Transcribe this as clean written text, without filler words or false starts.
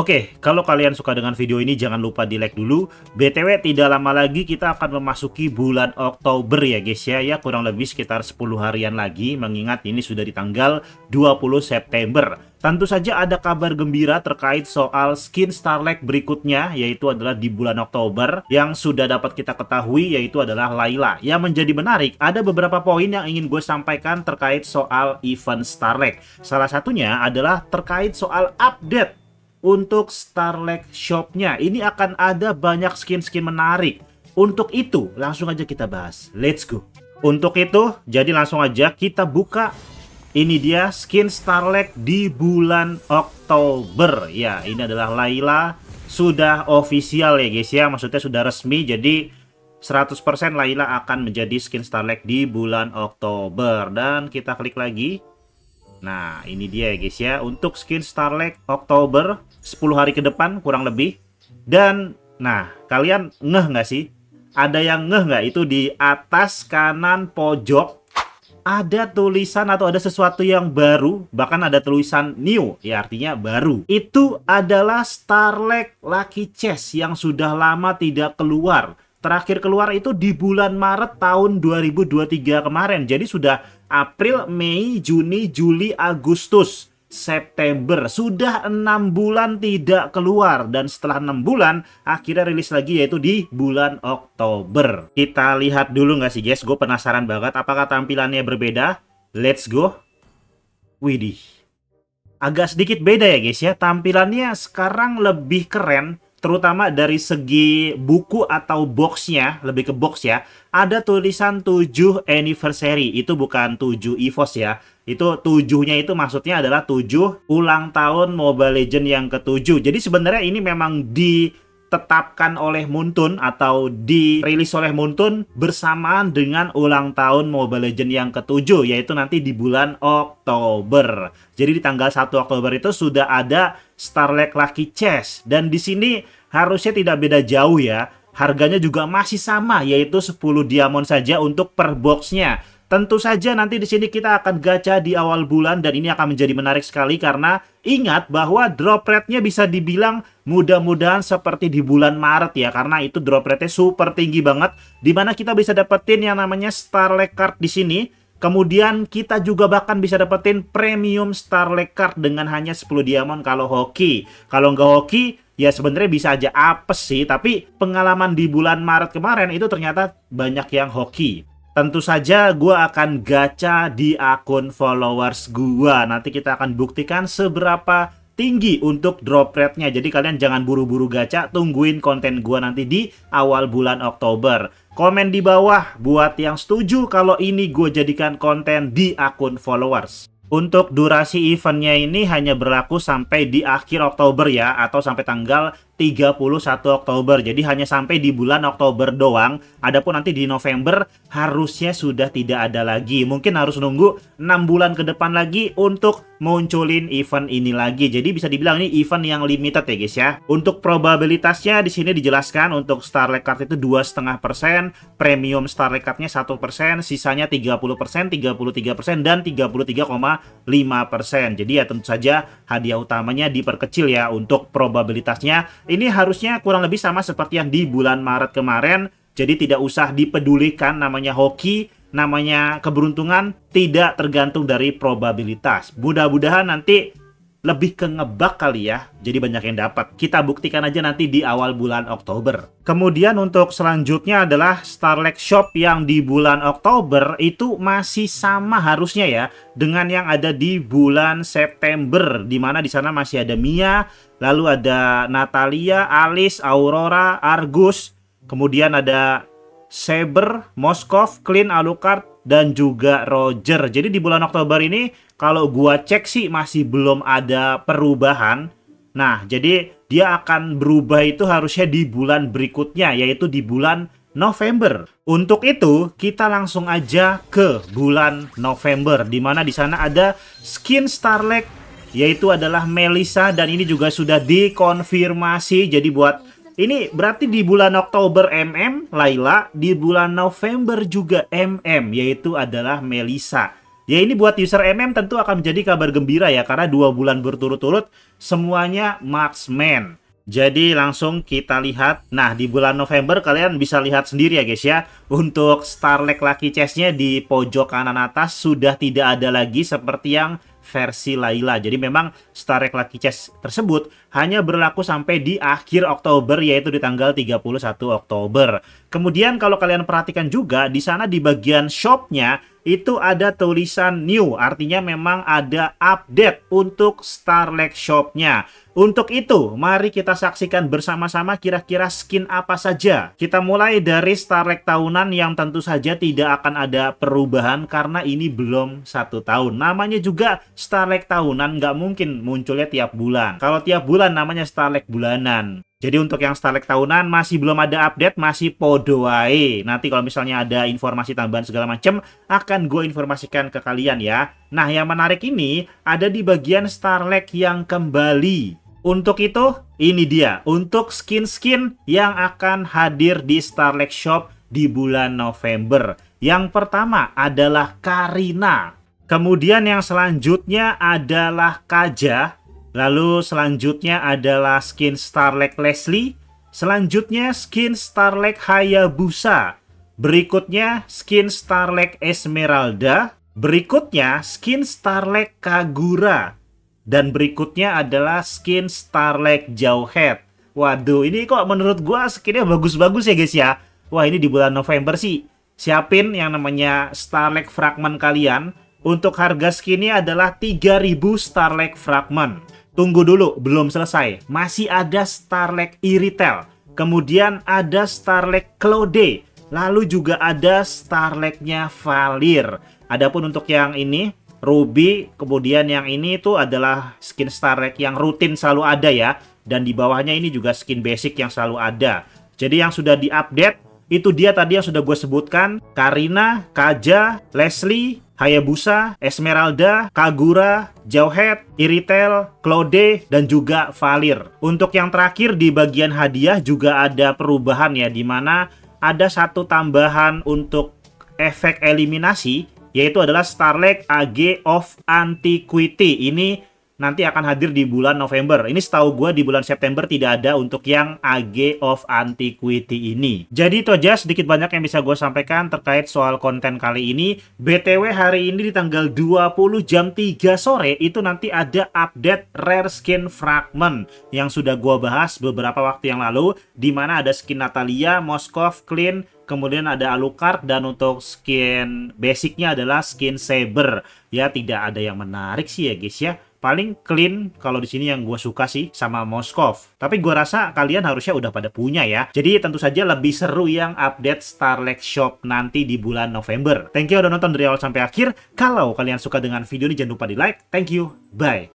Oke, kalau kalian suka dengan video ini jangan lupa di like dulu. BTW tidak lama lagi kita akan memasuki bulan Oktober ya guys ya. Ya kurang lebih sekitar 10 harian lagi, mengingat ini sudah di tanggal 20 September. Tentu saja ada kabar gembira terkait soal skin Starlight berikutnya, yaitu adalah di bulan Oktober yang sudah dapat kita ketahui, yaitu adalah Layla. Yang menjadi menarik, ada beberapa poin yang ingin gue sampaikan terkait soal event Starlight. Salah satunya adalah terkait soal update untuk Starlight Shop-nya. Ini akan ada banyak skin-skin menarik. Untuk itu, langsung aja kita bahas. Let's go. Untuk itu, jadi langsung aja kita buka. Ini dia skin Starlight di bulan Oktober. Ya, ini adalah Layla. Sudah official ya guys ya. Maksudnya sudah resmi. Jadi 100% Layla akan menjadi skin Starlight di bulan Oktober. Dan kita klik lagi. Nah, ini dia ya guys ya. Untuk skin Starlight Oktober 10 hari ke depan kurang lebih. Dan, nah, kalian ngeh nggak sih? Ada yang ngeh nggak? Itu di atas kanan pojok ada tulisan atau ada sesuatu yang baru, bahkan ada tulisan new, ya artinya baru. Itu adalah Starlight Lucky Chest yang sudah lama tidak keluar. Terakhir keluar itu di bulan Maret tahun 2023 kemarin. Jadi sudah April, Mei, Juni, Juli, Agustus, September. Sudah 6 bulan tidak keluar. Dan setelah 6 bulan akhirnya rilis lagi, yaitu di bulan Oktober. Kita lihat dulu nggak sih guys? Gue penasaran banget apakah tampilannya berbeda. Let's go. Widih. Agak sedikit beda ya guys ya. Tampilannya sekarang lebih keren. Terutama dari segi buku atau boxnya, lebih ke box ya. Ada tulisan 7 anniversary, itu bukan 7 EVOS ya. Itu 7-nya itu maksudnya adalah 7 ulang tahun Mobile Legends yang ke-7. Jadi sebenarnya ini memang ditetapkan oleh Moonton atau dirilis oleh Moonton bersamaan dengan ulang tahun Mobile Legends yang ke-7, yaitu nanti di bulan Oktober. Jadi di tanggal 1 Oktober itu sudah ada Starlight Lucky Chest, dan di sini harusnya tidak beda jauh ya. Harganya juga masih sama, yaitu 10 diamond saja untuk per boxnya. Tentu saja nanti di sini kita akan gacha di awal bulan, dan ini akan menjadi menarik sekali karena ingat bahwa drop rate-nya bisa dibilang mudah-mudahan seperti di bulan Maret ya, karena itu drop rate-nya super tinggi banget, dimana kita bisa dapetin yang namanya Starlec Card di sini. Kemudian kita juga bahkan bisa dapetin premium Starlec Card dengan hanya 10 diamond kalau hoki. Kalau nggak hoki, ya sebenarnya bisa aja apes sih. Tapi pengalaman di bulan Maret kemarin itu ternyata banyak yang hoki. Tentu saja gue akan gacha di akun followers gue. Nanti kita akan buktikan seberapa tinggi untuk drop rate-nya. Jadi kalian jangan buru-buru gacha, tungguin konten gue nanti di awal bulan Oktober. Komen di bawah buat yang setuju kalau ini gue jadikan konten di akun followers. Untuk durasi eventnya ini hanya berlaku sampai di akhir Oktober ya, atau sampai tanggal 31 Oktober. Jadi hanya sampai di bulan Oktober doang. Adapun nanti di November harusnya sudah tidak ada lagi. Mungkin harus nunggu 6 bulan ke depan lagi untuk munculin event ini lagi. Jadi bisa dibilang ini event yang limited ya guys ya. Untuk probabilitasnya di sini dijelaskan untuk Starlight Card itu 2,5%, premium Starlight Card-nya 1%, sisanya 30%, 33%, dan 33,5%. Jadi ya tentu saja hadiah utamanya diperkecil ya untuk probabilitasnya. Ini harusnya kurang lebih sama seperti yang di bulan Maret kemarin. Jadi tidak usah dipedulikan namanya hoki, namanya keberuntungan, tidak tergantung dari probabilitas. Mudah-mudahan nanti lebih ke ngebak kali ya, jadi banyak yang dapat. Kita buktikan aja nanti di awal bulan Oktober. Kemudian untuk selanjutnya adalah Starlight Shop yang di bulan Oktober itu masih sama harusnya ya dengan yang ada di bulan September, dimana di sana masih ada Mia, lalu ada Natalia, Alice, Aurora, Argus, kemudian ada Saber, Moskov, Clint, Alucard, dan juga Roger. Jadi di bulan Oktober ini kalau gua cek sih masih belum ada perubahan. Nah, jadi dia akan berubah itu harusnya di bulan berikutnya, yaitu di bulan November. Untuk itu, kita langsung aja ke bulan November, dimana di sana ada skin Starlight, yaitu adalah Melissa, dan ini juga sudah dikonfirmasi. Jadi buat ini berarti di bulan Oktober Layla, di bulan November juga MM, yaitu adalah Melissa. Ya ini buat user MM tentu akan menjadi kabar gembira ya, karena 2 bulan berturut-turut semuanya Marksman. Jadi langsung kita lihat. Nah di bulan November kalian bisa lihat sendiri ya guys ya. Untuk Starlight Lucky Chest-nya di pojok kanan atas sudah tidak ada lagi seperti yang versi Layla. Jadi memang Starlight Lucky Chest tersebut hanya berlaku sampai di akhir Oktober, yaitu di tanggal 31 Oktober. Kemudian kalau kalian perhatikan juga di sana di bagian shopnya itu ada tulisan new, artinya memang ada update untuk Starlight Shop-nya. Untuk itu, mari kita saksikan bersama-sama kira-kira skin apa saja. Kita mulai dari Starlight tahunan yang tentu saja tidak akan ada perubahan karena ini belum 1 tahun. Namanya juga Starlight tahunan, nggak mungkin munculnya tiap bulan. Kalau tiap bulan namanya Starlight bulanan. Jadi untuk yang Starlight tahunan masih belum ada update, masih podo wae. Nanti kalau misalnya ada informasi tambahan segala macam akan gue informasikan ke kalian ya. Nah yang menarik ini ada di bagian Starlight yang kembali. Untuk itu ini dia untuk skin-skin yang akan hadir di Starlight Shop di bulan November. Yang pertama adalah Karina. Kemudian yang selanjutnya adalah Kaja. Lalu selanjutnya adalah skin Starlight Leslie. Selanjutnya skin Starlight Hayabusa. Berikutnya skin Starlight Esmeralda. Berikutnya skin Starlight Kagura. Dan berikutnya adalah skin Starlight Jawhead. Waduh ini kok menurut gua skinnya bagus-bagus ya guys ya. Wah ini di bulan November sih siapin yang namanya Starlight Fragment kalian. Untuk harga skinnya adalah 3000 Starlight Fragment. Tunggu dulu, belum selesai. Masih ada Starlight Irithel. Kemudian ada Starlight Cloday. Lalu juga ada Starlight-nya Valir. Adapun untuk yang ini, Ruby. Kemudian yang ini itu adalah skin Starlight yang rutin selalu ada ya. Dan di bawahnya ini juga skin basic yang selalu ada. Jadi yang sudah diupdate, itu dia tadi yang sudah gue sebutkan. Karina, Kaja, Leslie, Hayabusa, Esmeralda, Kagura, Jawhead, Irithel, Cloday, dan juga Valir. Untuk yang terakhir di bagian hadiah juga ada perubahan ya, dimana ada 1 tambahan untuk efek eliminasi, yaitu adalah Starlec AG of Antiquity. Ini nanti akan hadir di bulan November. Ini setahu gue di bulan September tidak ada untuk yang AG of Antiquity ini. Jadi itu aja sedikit banyak yang bisa gue sampaikan terkait soal konten kali ini. BTW hari ini di tanggal 20 jam 3 sore itu nanti ada update Rare Skin Fragment yang sudah gue bahas beberapa waktu yang lalu. Dimana ada skin Natalia, Moskov, Clint, kemudian ada Alucard, dan untuk skin basicnya adalah skin Saber. Ya tidak ada yang menarik sih ya guys ya. Paling Clean kalau di sini yang gue suka sih sama Moskov. Tapi gue rasa kalian harusnya udah pada punya ya. Jadi tentu saja lebih seru yang update Starlight Shop nanti di bulan November. Thank you udah nonton dari awal sampai akhir. Kalau kalian suka dengan video ini jangan lupa di like. Thank you. Bye.